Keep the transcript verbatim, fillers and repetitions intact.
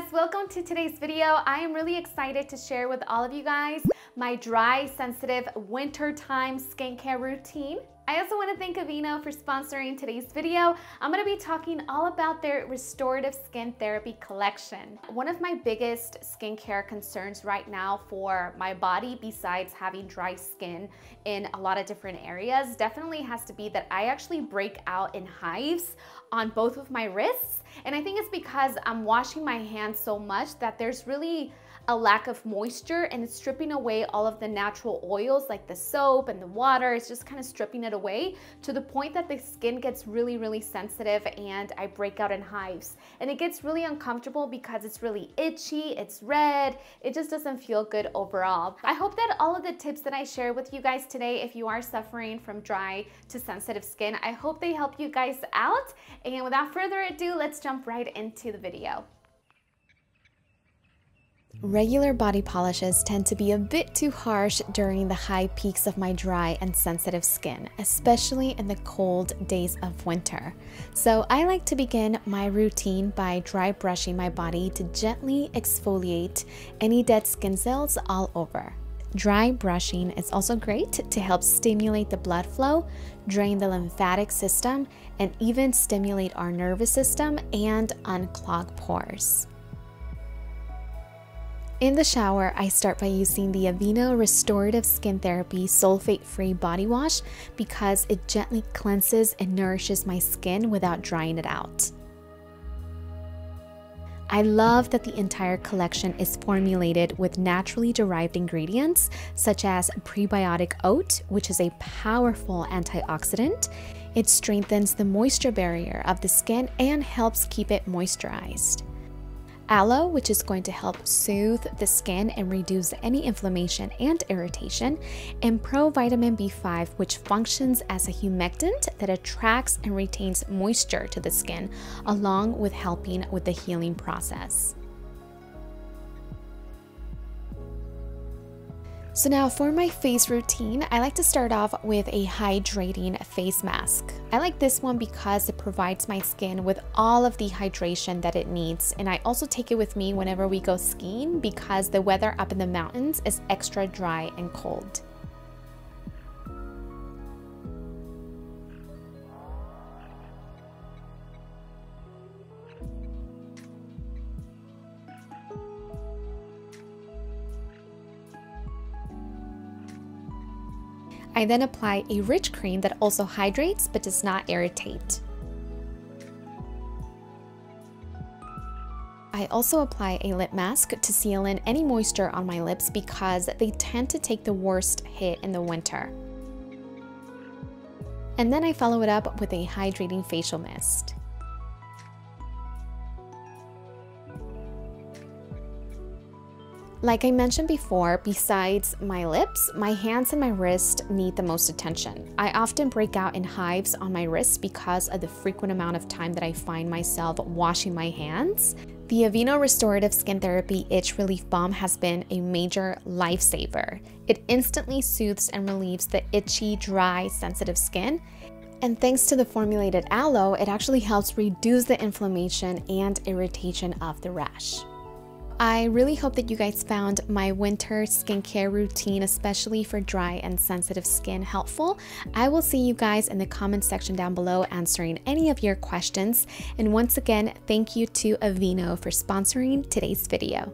guys, welcome to today's video. I am really excited to share with all of you guys my dry, sensitive, wintertime skincare routine. I also want to thank Aveeno for sponsoring today's video. I'm going to be talking all about their restorative skin therapy collection. One of my biggest skincare concerns right now for my body, besides having dry skin in a lot of different areas, definitely has to be that I actually break out in hives on both of my wrists. And I think it's because I'm washing my hands so much that there's really a lack of moisture, and it's stripping away all of the natural oils like the soap and the water. It's just kind of stripping it away to the point that the skin gets really, really sensitive and I break out in hives. And it gets really uncomfortable because it's really itchy, it's red, it just doesn't feel good overall. I hope that all of the tips that I share with you guys today, if you are suffering from dry to sensitive skin, I hope they help you guys out. And without further ado, let's jump right into the video. Regular body polishes tend to be a bit too harsh during the high peaks of my dry and sensitive skin, especially in the cold days of winter. So I like to begin my routine by dry brushing my body to gently exfoliate any dead skin cells all over. Dry brushing is also great to help stimulate the blood flow, drain the lymphatic system, and even stimulate our nervous system and unclog pores. In the shower, I start by using the Aveeno Restorative Skin Therapy Sulfate-Free Body Wash because it gently cleanses and nourishes my skin without drying it out. I love that the entire collection is formulated with naturally derived ingredients such as prebiotic oat, which is a powerful antioxidant. It strengthens the moisture barrier of the skin and helps keep it moisturized. Aloe, which is going to help soothe the skin and reduce any inflammation and irritation, and provitamin B five, which functions as a humectant that attracts and retains moisture to the skin, along with helping with the healing process. So now for my face routine, I like to start off with a hydrating face mask. I like this one because it provides my skin with all of the hydration that it needs, and I also take it with me whenever we go skiing because the weather up in the mountains is extra dry and cold. I then apply a rich cream that also hydrates but does not irritate. I also apply a lip mask to seal in any moisture on my lips because they tend to take the worst hit in the winter. And then I follow it up with a hydrating facial mist. Like I mentioned before, besides my lips, my hands and my wrist need the most attention. I often break out in hives on my wrists because of the frequent amount of time that I find myself washing my hands. The Aveeno Restorative Skin Therapy Itch Relief Balm has been a major lifesaver. It instantly soothes and relieves the itchy, dry, sensitive skin. And thanks to the formulated aloe, it actually helps reduce the inflammation and irritation of the rash. I really hope that you guys found my winter skincare routine, especially for dry and sensitive skin, helpful. I will see you guys in the comment section down below answering any of your questions. And once again, thank you to Aveeno for sponsoring today's video.